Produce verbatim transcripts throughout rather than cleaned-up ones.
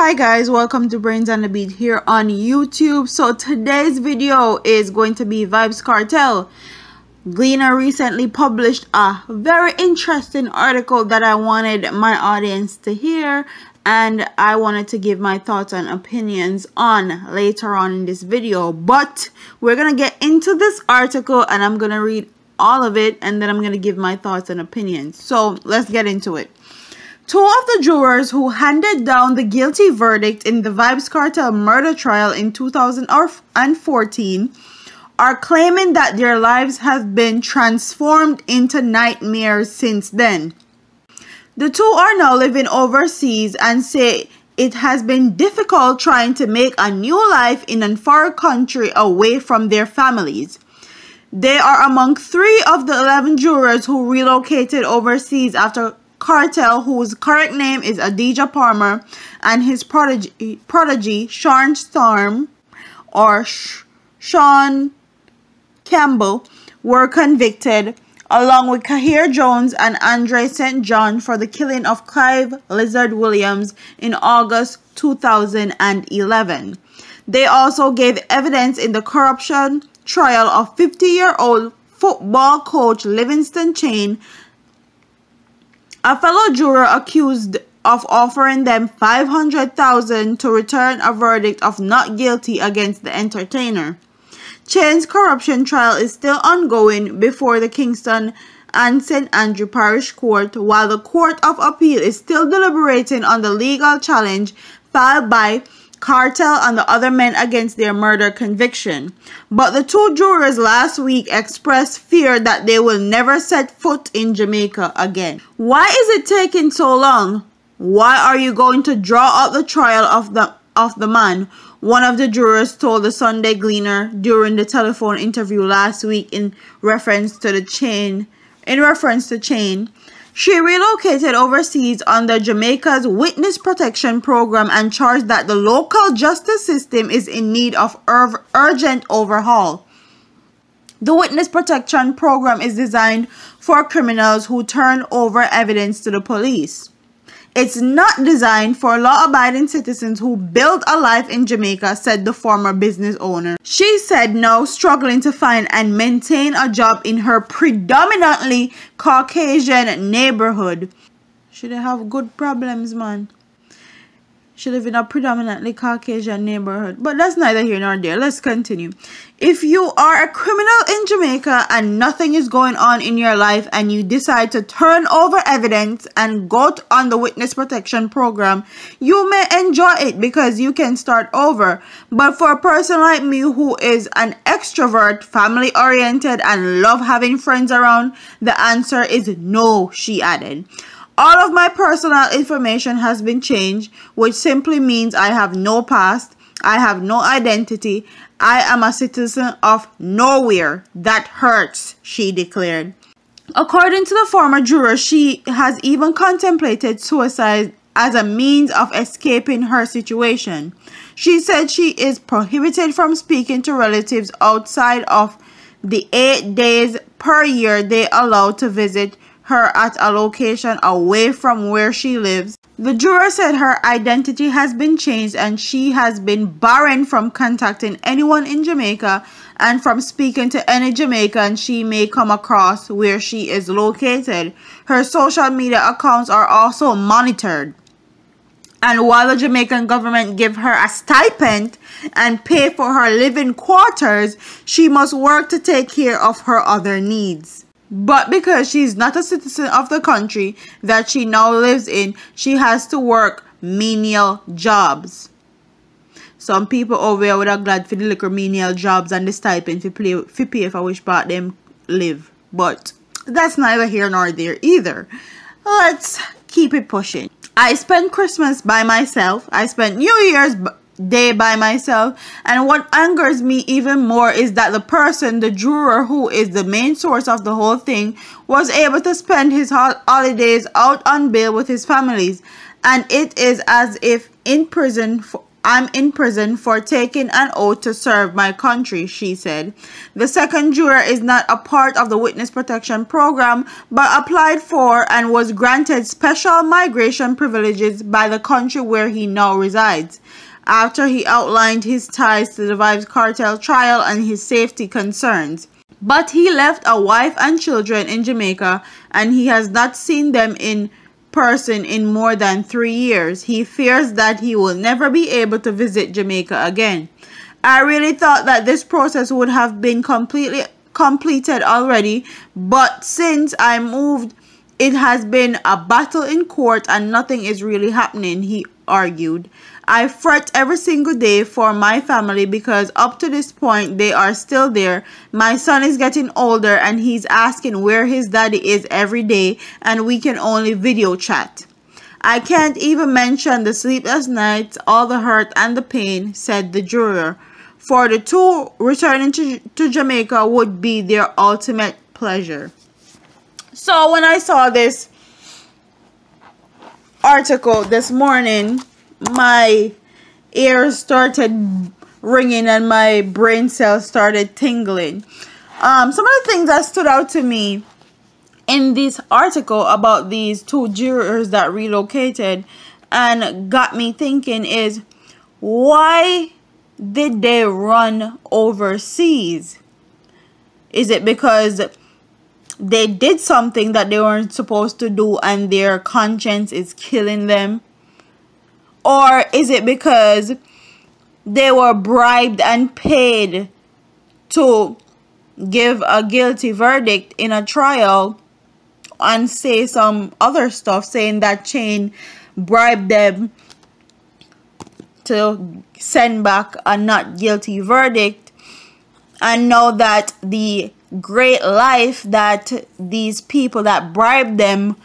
Hi guys, welcome to Brains on the Beat here on YouTube. So today's video is going to be Vybz Kartel. Gleaner recently published a very interesting article that I wanted my audience to hear, and I wanted to give my thoughts and opinions on later on in this video. But we're gonna get into this article and I'm gonna read all of it, and then I'm gonna give my thoughts and opinions. So let's get into it. Two of the jurors who handed down the guilty verdict in the Vybz Kartel murder trial in two thousand fourteen are claiming that their lives have been transformed into nightmares since then. The two are now living overseas and say it has been difficult trying to make a new life in a foreign country away from their families. They are among three of the eleven jurors who relocated overseas after Kartel, whose correct name is Adija Palmer, and his protege, protege Shawn Storm or Sh Sean Campbell were convicted, along with Kahir Jones and Andre Saint John, for the killing of Clive Lizard Williams in August two thousand eleven. They also gave evidence in the corruption trial of fifty-year-old football coach Livingston Chain, a fellow juror accused of offering them five hundred thousand dollars to return a verdict of not guilty against the entertainer. Chain's corruption trial is still ongoing before the Kingston and Saint Andrew Parish Court, while the Court of Appeal is still deliberating on the legal challenge filed by Kartel and the other men against their murder conviction. But the two jurors last week expressed fear that they will never set foot in Jamaica again. Why is it taking so long? Why are you going to draw out the trial of the of the man? One of the jurors told the Sunday Gleaner during the telephone interview last week in reference to the chain in reference to Chain. She relocated overseas under Jamaica's Witness Protection Program and charged that the local justice system is in need of ur- urgent overhaul. The Witness Protection Program is designed for criminals who turn over evidence to the police. It's not designed for law-abiding citizens who build a life in Jamaica, said the former business owner. She said now struggling to find and maintain a job in her predominantly Caucasian neighborhood. She didn't have good problems, man. She lives in a predominantly Caucasian neighborhood. But that's neither here nor there. Let's continue. If you are a criminal in Jamaica and nothing is going on in your life and you decide to turn over evidence and go on the witness protection program, you may enjoy it because you can start over. But for a person like me who is an extrovert, family-oriented, and love having friends around, the answer is no, she added. All of my personal information has been changed, which simply means I have no past, I have no identity, I am a citizen of nowhere. That hurts, she declared. According to the former juror, she has even contemplated suicide as a means of escaping her situation. She said she is prohibited from speaking to relatives outside of the eight days per year they allow to visit her at a location away from where she lives. The juror said her identity has been changed and she has been barred from contacting anyone in Jamaica and from speaking to any Jamaican she may come across where she is located. Her social media accounts are also monitored. And while the Jamaican government give her a stipend and pay for her living quarters, she must work to take care of her other needs. But because she's not a citizen of the country that she now lives in, she has to work menial jobs. Some people over here would have glad for the little menial jobs and the stipend for play for pay for which part them live. But that's neither here nor there either. Let's keep it pushing. I spent Christmas by myself. I spent New Year's Day by myself, and what angers me even more is that the person, the juror who is the main source of the whole thing, was able to spend his holidays out on bail with his families, and it is as if in prison for I'm in prison for taking an oath to serve my country, she said. The second juror is not a part of the witness protection program, but applied for and was granted special migration privileges by the country where he now resides. After he outlined his ties to the Vybz Kartel trial and his safety concerns. But he left a wife and children in Jamaica, and he has not seen them in person in more than three years. He fears that he will never be able to visit Jamaica again. I really thought that this process would have been completely completed already, but since I moved, it has been a battle in court and nothing is really happening, he argued. I fret every single day for my family because up to this point, they are still there. My son is getting older and he's asking where his daddy is every day and we can only video chat. I can't even mention the sleepless nights, all the hurt and the pain, said the juror. For the two, returning to, to Jamaica would be their ultimate pleasure. So when I saw this article this morning, my ears started ringing and my brain cells started tingling. Um, some of the things that stood out to me in this article about these two jurors that relocated and got me thinking is, why did they run overseas? Is it because they did something that they weren't supposed to do and their conscience is killing them? Or is it because they were bribed and paid to give a guilty verdict in a trial and say some other stuff, saying that Chain bribed them to send back a not guilty verdict, and know that the great life that these people that bribed them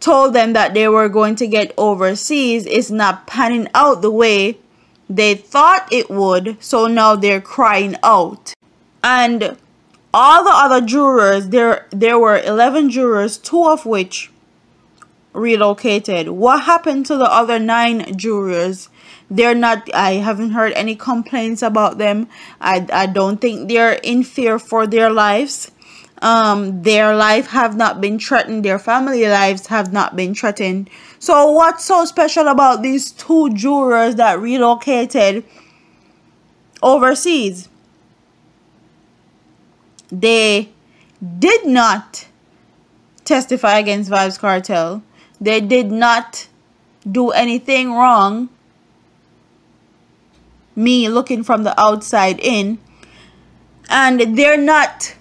told them that they were going to get overseas is not panning out the way they thought it would, so now they're crying out. And all the other jurors, there there were eleven jurors, two of which relocated. What happened to the other nine jurors? They're not, I haven't heard any complaints about them. I, I don't think they're in fear for their lives. Um, their life have not been threatened. Their family lives have not been threatened. So what's so special about these two jurors that relocated overseas? They did not testify against Vybz Kartel. They did not do anything wrong. Me looking from the outside in. And they're not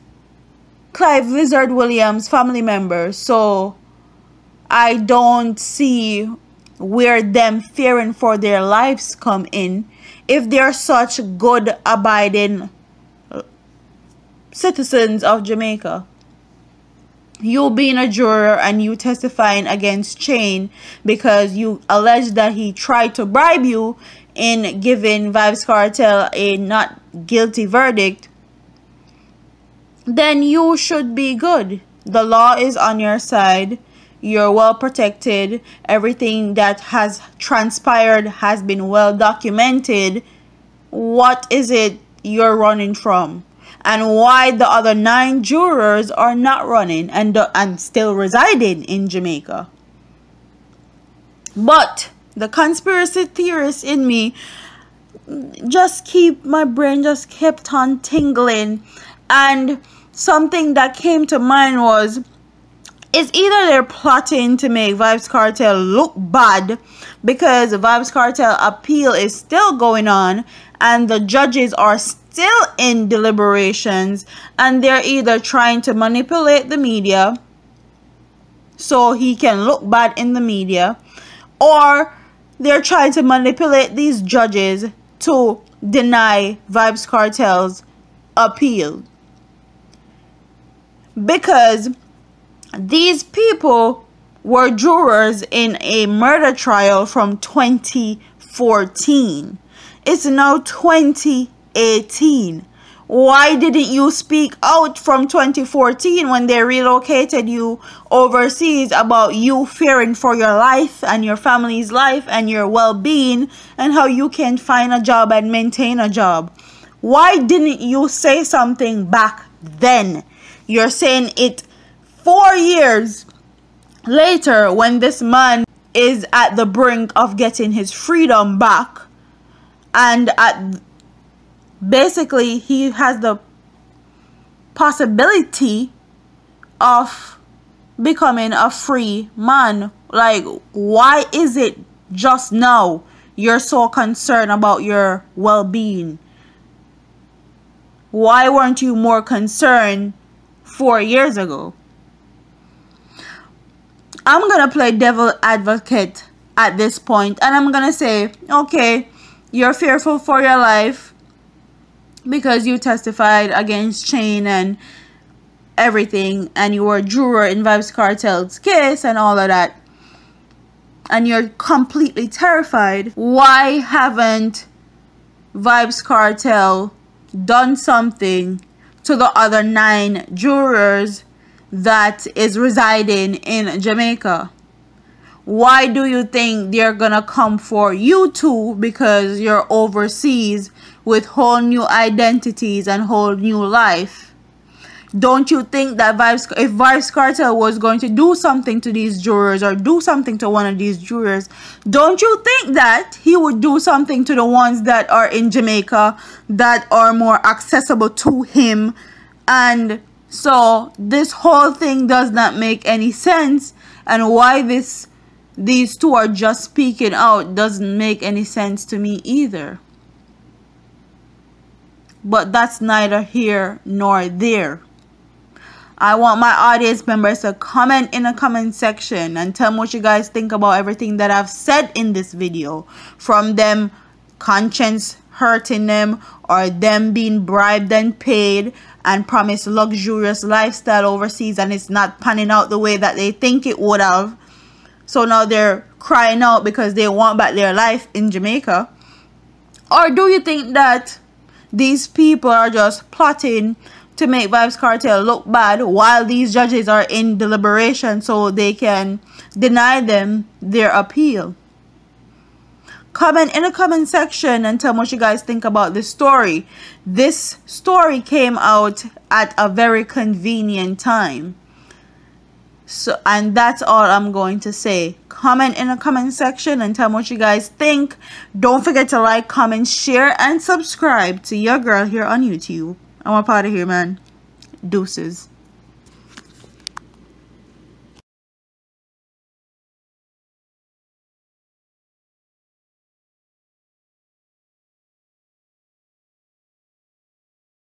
Clive Lizard Williams family members, so I don't see where them fearing for their lives come in if they're such good abiding citizens of Jamaica. You being a juror and you testifying against Chain because you allege that he tried to bribe you in giving Vybz Kartel a not guilty verdict, then you should be good. The law is on your side. You're well protected. Everything that has transpired has been well documented. What is it you're running from? And why the other nine jurors are not running and, and still residing in Jamaica? But the conspiracy theorist in me just keep, my brain just kept on tingling. And something that came to mind was, it's either they're plotting to make Vybz Kartel look bad because Vybz Kartel appeal is still going on and the judges are still in deliberations, and they're either trying to manipulate the media so he can look bad in the media, or they're trying to manipulate these judges to deny Vybz Kartel's appeal. Because these people were jurors in a murder trial from twenty fourteen. It's now twenty eighteen. Why didn't you speak out from twenty fourteen when they relocated you overseas about you fearing for your life and your family's life and your well-being and how you can find a job and maintain a job? Why didn't you say something back then? You're saying it four years later when this man is at the brink of getting his freedom back, and at basically, he has the possibility of becoming a free man. Like, why is it just now you're so concerned about your well-being? Why weren't you more concerned four years ago? I'm gonna play devil advocate at this point, and I'm gonna say, okay, you're fearful for your life because you testified against Chain and everything, and you were a juror in Vybz Kartel's case and all of that, and you're completely terrified. Why haven't Vybz Kartel done something to the other nine jurors that is residing in Jamaica? Why do you think they're gonna come for you two because you're overseas with whole new identities and whole new life? Don't you think that Vybz, if Vybz Kartel was going to do something to these jurors or do something to one of these jurors, don't you think that he would do something to the ones that are in Jamaica that are more accessible to him? And so this whole thing does not make any sense, and why this these two are just speaking out doesn't make any sense to me either. But that's neither here nor there. I want my audience members to comment in the comment section and tell me what you guys think about everything that I've said in this video. From them conscience hurting them, or them being bribed and paid and promised luxurious lifestyle overseas and it's not panning out the way that they think it would have. So now they're crying out because they want back their life in Jamaica. Or do you think that these people are just plotting to make Vybz Kartel look bad while these judges are in deliberation so they can deny them their appeal? Comment in the comment section and tell me what you guys think about this story. This story came out at a very convenient time. So, and that's all I'm going to say. Comment in the comment section and tell me what you guys think. Don't forget to like, comment, share, and subscribe to your girl here on YouTube. I'm up out of here, man. Deuces.